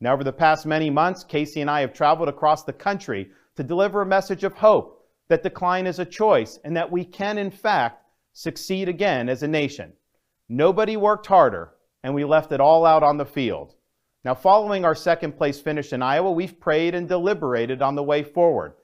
Now, over the past many months, Casey and I have traveled across the country to deliver a message of hope that decline is a choice and that we can, in fact, succeed again as a nation. Nobody worked harder, and we left it all out on the field. Now, following our second place finish in Iowa, we've prayed and deliberated on the way forward.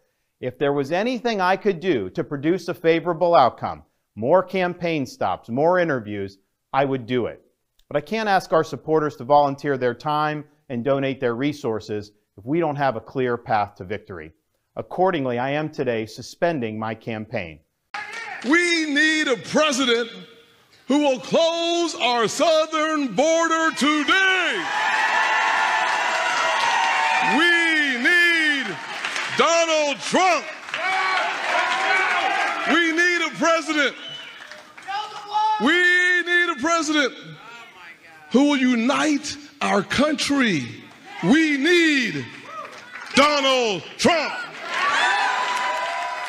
If there was anything I could do to produce a favorable outcome, more campaign stops, more interviews, I would do it. But I can't ask our supporters to volunteer their time and donate their resources if we don't have a clear path to victory. Accordingly, I am today suspending my campaign. We need a president who will close our southern border today. We need Donald Trump. We need a president. We need a president who will unite our country. We need Donald Trump.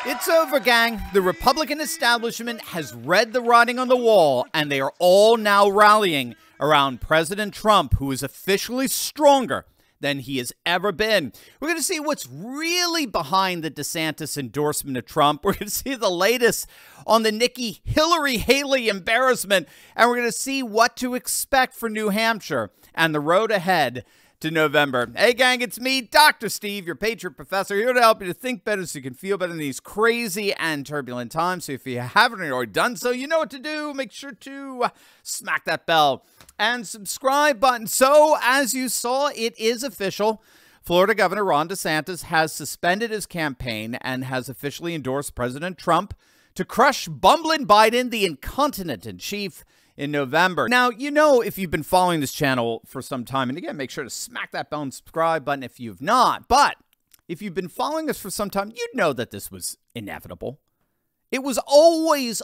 It's over, gang. The Republican establishment has read the writing on the wall, and they are all now rallying around President Trump, who is officially stronger than he has ever been. We're going to see what's really behind the DeSantis endorsement of Trump. We're going to see the latest on the Nikki Hillary Haley embarrassment, and we're going to see what to expect for New Hampshire and the road ahead to November. Hey, gang, it's me, Dr. Steve, your Patriot Professor, here to help you to think better so you can feel better in these crazy and turbulent times. So if you haven't already done so, you know what to do. Make sure to smack that bell and subscribe button. So, as you saw, it is official. Florida Governor Ron DeSantis has suspended his campaign and has officially endorsed President Trump to crush bumbling Biden, the incontinent in chief, in November. Now, you know, if you've been following this channel for some time, and again, make sure to smack that bell and subscribe button if you've not. But if you've been following us for some time, you'd know that this was inevitable. It was always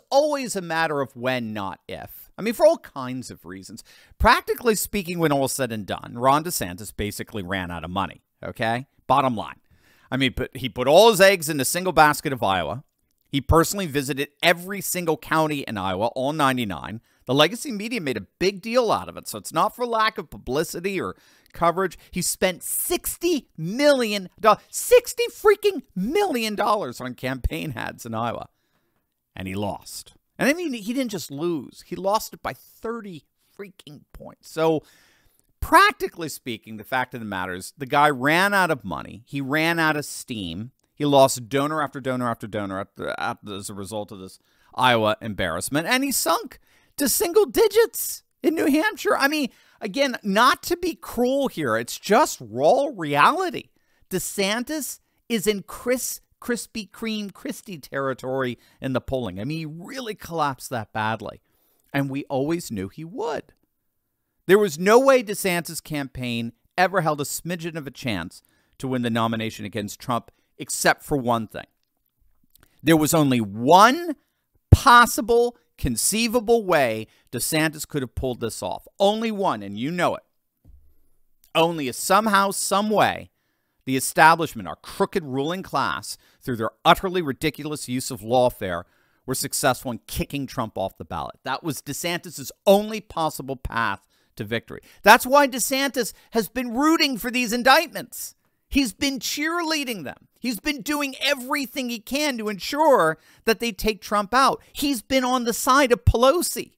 a matter of when, not if. I mean, for all kinds of reasons. Practically speaking, when all said and done, Ron DeSantis basically ran out of money, okay? Bottom line. I mean, but he put all his eggs in a single basket of Iowa. He personally visited every single county in Iowa, all 99. The legacy media made a big deal out of it, so it's not for lack of publicity or coverage. He spent $60 million, $60 freaking million on campaign ads in Iowa, and he lost. And I mean, he didn't just lose. He lost it by 30 freaking points. So practically speaking, the fact of the matter is the guy ran out of money. He ran out of steam. He lost donor after donor after donor as a result of this Iowa embarrassment. And he sunk to single digits in New Hampshire. I mean, again, not to be cruel here. It's just raw reality. DeSantis is in Krispy Kreme Christie territory in the polling. I mean, he really collapsed that badly. And we always knew he would. There was no way DeSantis' campaign ever held a smidgen of a chance to win the nomination against Trump, except for one thing. There was only one possible, conceivable way DeSantis could have pulled this off. Only one, and you know it. Only if somehow, some way, the establishment, our crooked ruling class, through their utterly ridiculous use of lawfare, were successful in kicking Trump off the ballot. That was DeSantis' only possible path to victory. That's why DeSantis has been rooting for these indictments. He's been cheerleading them. He's been doing everything he can to ensure that they take Trump out. He's been on the side of Pelosi.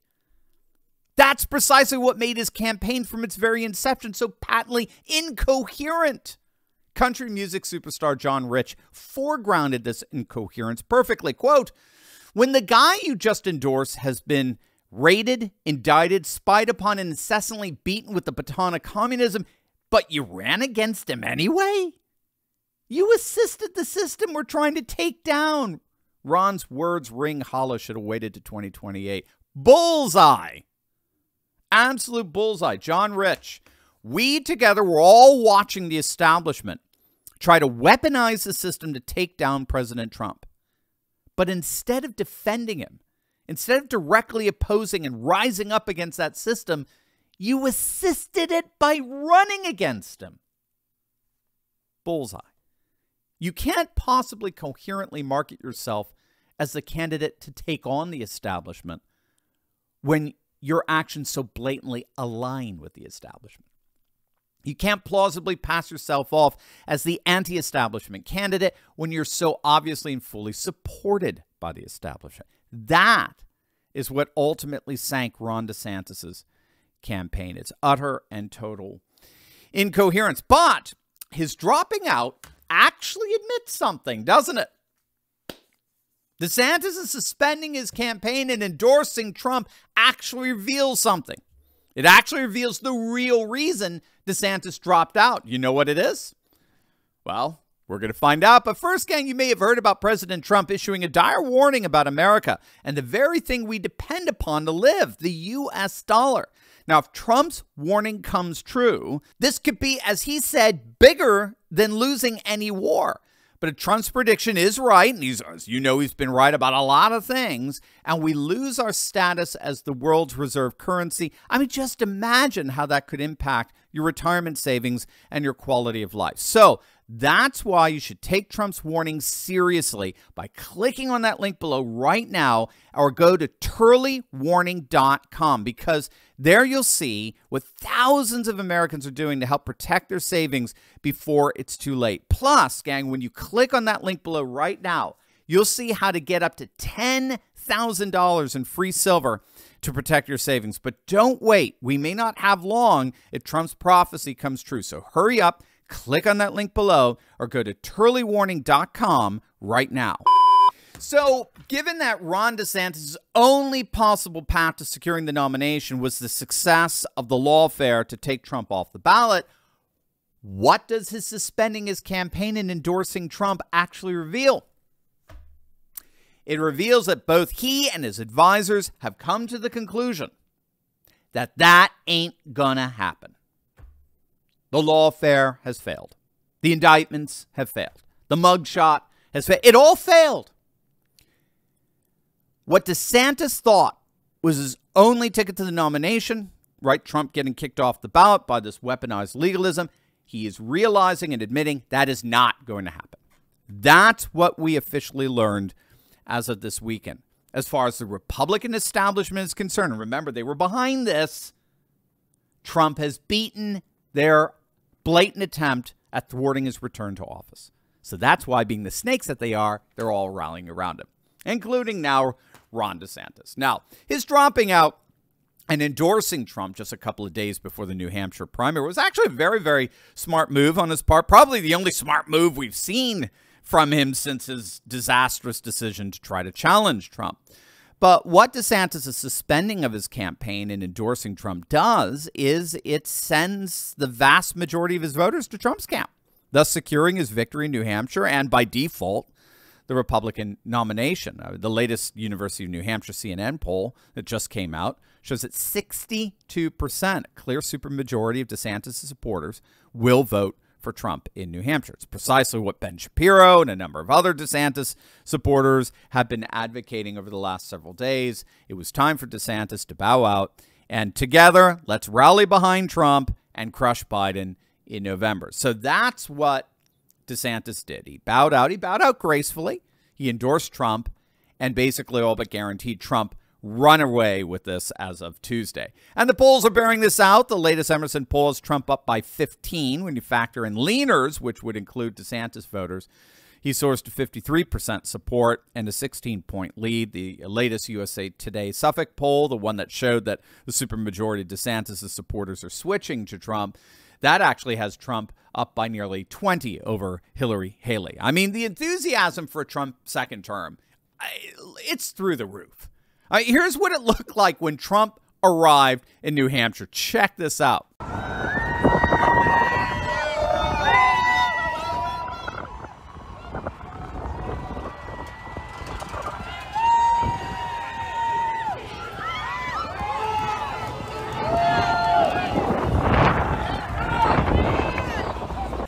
That's precisely what made his campaign from its very inception so patently incoherent. Country music superstar John Rich foregrounded this incoherence perfectly. Quote, "When the guy you just endorsed has been raided, indicted, spied upon, and incessantly beaten with the baton of communism, but you ran against him anyway? You assisted the system we're trying to take down." Ron's words ring hollow. Should have waited to 2028. Bullseye. Absolute bullseye. John Rich. We together were all watching the establishment try to weaponize the system to take down President Trump. But instead of defending him, instead of directly opposing and rising up against that system, you assisted it by running against him. Bullseye. You can't possibly coherently market yourself as the candidate to take on the establishment when your actions so blatantly align with the establishment. You can't plausibly pass yourself off as the anti-establishment candidate when you're so obviously and fully supported by the establishment. That is what ultimately sank Ron DeSantis' campaign. It's utter and total incoherence. But his dropping out actually admits something, doesn't it? DeSantis is suspending his campaign and endorsing Trump actually reveals something. It actually reveals the real reason DeSantis dropped out. You know what it is? Well, we're going to find out. But first, gang, you may have heard about President Trump issuing a dire warning about America and the very thing we depend upon to live, the U.S. dollar. Now, if Trump's warning comes true, this could be, as he said, bigger than losing any war. But if Trump's prediction is right, and he's been right about a lot of things, and we lose our status as the world's reserve currency, I mean, just imagine how that could impact your retirement savings and your quality of life. So that's why you should take Trump's warning seriously by clicking on that link below right now or go to turleywarning.com, because there you'll see what thousands of Americans are doing to help protect their savings before it's too late. Plus, gang, when you click on that link below right now, you'll see how to get up to $10,000 in free silver to protect your savings. But don't wait. We may not have long if Trump's prophecy comes true. So hurry up. Click on that link below or go to turleywarning.com right now. So, given that Ron DeSantis' only possible path to securing the nomination was the success of the lawfare to take Trump off the ballot, what does his suspending his campaign and endorsing Trump actually reveal? It reveals that both he and his advisors have come to the conclusion that that ain't gonna happen. The lawfare has failed. The indictments have failed. The mugshot has failed. It all failed. What DeSantis thought was his only ticket to the nomination, right? Trump getting kicked off the ballot by this weaponized legalism. He is realizing and admitting that is not going to happen. That's what we officially learned as of this weekend. As far as the Republican establishment is concerned, and remember, they were behind this, Trump has beaten their blatant attempt at thwarting his return to office. So that's why, being the snakes that they are, they're all rallying around him, including now Ron DeSantis. Now, his dropping out and endorsing Trump just a couple of days before the New Hampshire primary was actually a very, very smart move on his part. Probably the only smart move we've seen from him since his disastrous decision to try to challenge Trump. But what DeSantis' suspending of his campaign and endorsing Trump does is it sends the vast majority of his voters to Trump's camp, thus securing his victory in New Hampshire and, by default, the Republican nomination. The latest University of New Hampshire CNN poll that just came out shows that 62%, a clear supermajority of DeSantis' supporters, will vote for Trump in New Hampshire. It's precisely what Ben Shapiro and a number of other DeSantis supporters have been advocating over the last several days. It was time for DeSantis to bow out, and together, let's rally behind Trump and crush Biden in November. So that's what DeSantis did. He bowed out. He bowed out gracefully. He endorsed Trump and basically all but guaranteed Trump run away with this as of Tuesday. And the polls are bearing this out. The latest Emerson poll is Trump up by 15 when you factor in leaners, which would include DeSantis voters. He soars to 53% support and a 16-point lead. The latest USA Today Suffolk poll, the one that showed that the supermajority of DeSantis' supporters are switching to Trump, that actually has Trump up by nearly 20 over Hillary Haley. I mean, the enthusiasm for a Trump second term, it's through the roof. Here's what it looked like when Trump arrived in New Hampshire. Check this out.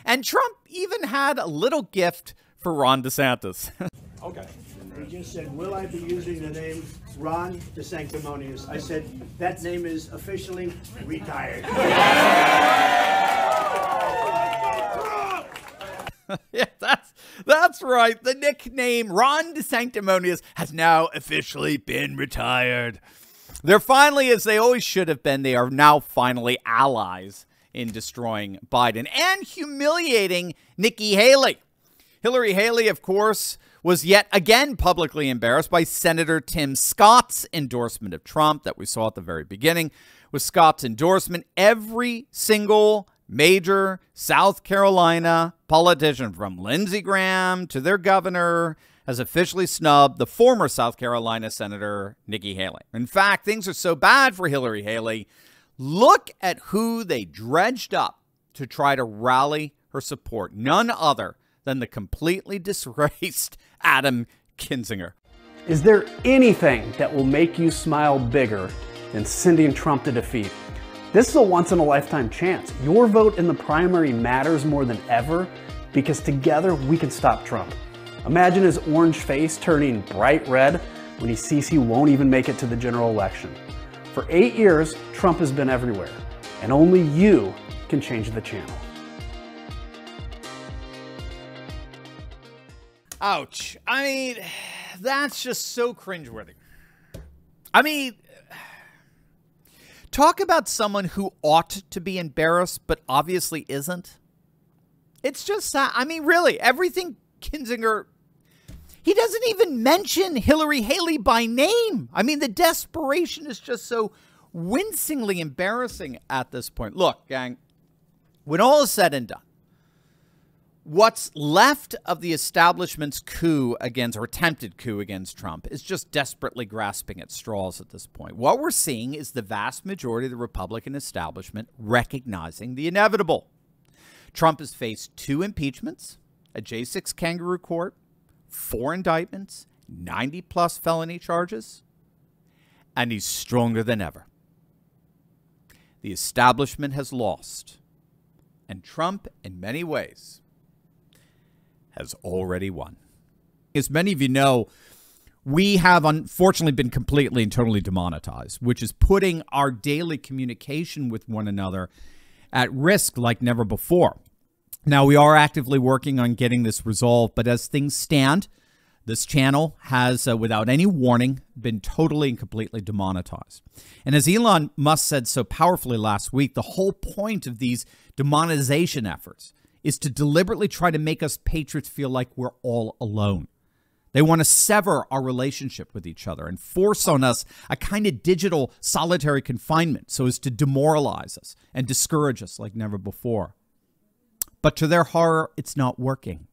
And Trump even had a little gift for Ron DeSantis. Okay. He just said, will I be using the name Ron DeSanctimonious? I said, that name is officially retired. Yeah, that's right. The nickname Ron DeSanctimonious has now officially been retired. They're finally, as they always should have been, they are now finally allies in destroying Biden and humiliating Nikki Haley. Hillary Haley, of course, was yet again publicly embarrassed by Senator Tim Scott's endorsement of Trump that we saw at the very beginning. With Scott's endorsement, every single major South Carolina politician, from Lindsey Graham to their governor, has officially snubbed the former South Carolina Senator Nikki Haley. In fact, things are so bad for Hillary Haley, look at who they dredged up to try to rally her support. None other than the completely disgraced Adam Kinzinger. Is there anything that will make you smile bigger than sending Trump to defeat? This is a once-in-a-lifetime chance. Your vote in the primary matters more than ever, because together we can stop Trump. Imagine his orange face turning bright red when he sees he won't even make it to the general election. For 8 years, Trump has been everywhere, and only you can change the channel. Ouch. I mean, that's just so cringeworthy. I mean, talk about someone who ought to be embarrassed but obviously isn't. It's just, I mean, really, everything Kinzinger, he doesn't even mention Hillary Haley by name. I mean, the desperation is just so wincingly embarrassing at this point. Look, gang, when all is said and done, what's left of the establishment's coup against, or attempted coup against, Trump is just desperately grasping at straws at this point. What we're seeing is the vast majority of the Republican establishment recognizing the inevitable. Trump has faced 2 impeachments, a J6 kangaroo court, 4 indictments, 90-plus felony charges, and he's stronger than ever. The establishment has lost, and Trump, in many ways, has already won. As many of you know, we have unfortunately been completely and totally demonetized, which is putting our daily communication with one another at risk like never before. Now, we are actively working on getting this resolved, but as things stand, this channel has, without any warning, been totally and completely demonetized. And as Elon Musk said so powerfully last week, the whole point of these demonetization efforts is to deliberately try to make us patriots feel like we're all alone. They want to sever our relationship with each other and force on us a kind of digital solitary confinement so as to demoralize us and discourage us like never before. But to their horror, it's not working.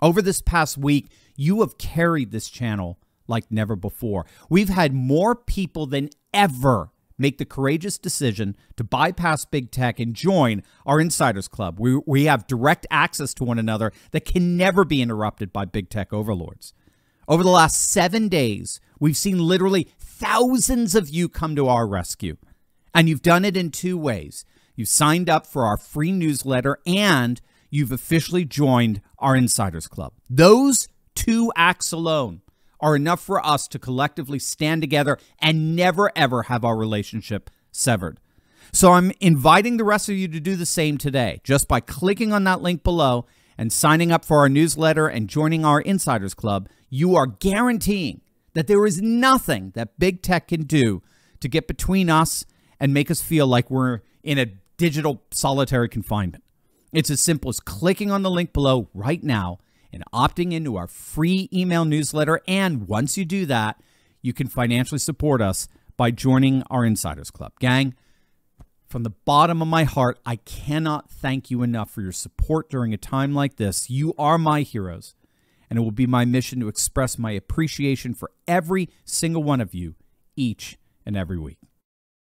Over this past week, you have carried this channel like never before. We've had more people than ever make the courageous decision to bypass big tech and join our Insiders Club. We have direct access to one another that can never be interrupted by big tech overlords. Over the last 7 days, we've seen literally thousands of you come to our rescue. And you've done it in 2 ways. You've signed up for our free newsletter, and you've officially joined our Insiders Club. Those 2 acts alone are enough for us to collectively stand together and never, ever have our relationship severed. So I'm inviting the rest of you to do the same today, just by clicking on that link below and signing up for our newsletter and joining our Insiders Club. You are guaranteeing that there is nothing that big tech can do to get between us and make us feel like we're in a digital solitary confinement. It's as simple as clicking on the link below right now and opting into our free email newsletter. And once you do that, you can financially support us by joining our Insiders Club. Gang, from the bottom of my heart, I cannot thank you enough for your support during a time like this. You are my heroes, and it will be my mission to express my appreciation for every single one of you each and every week.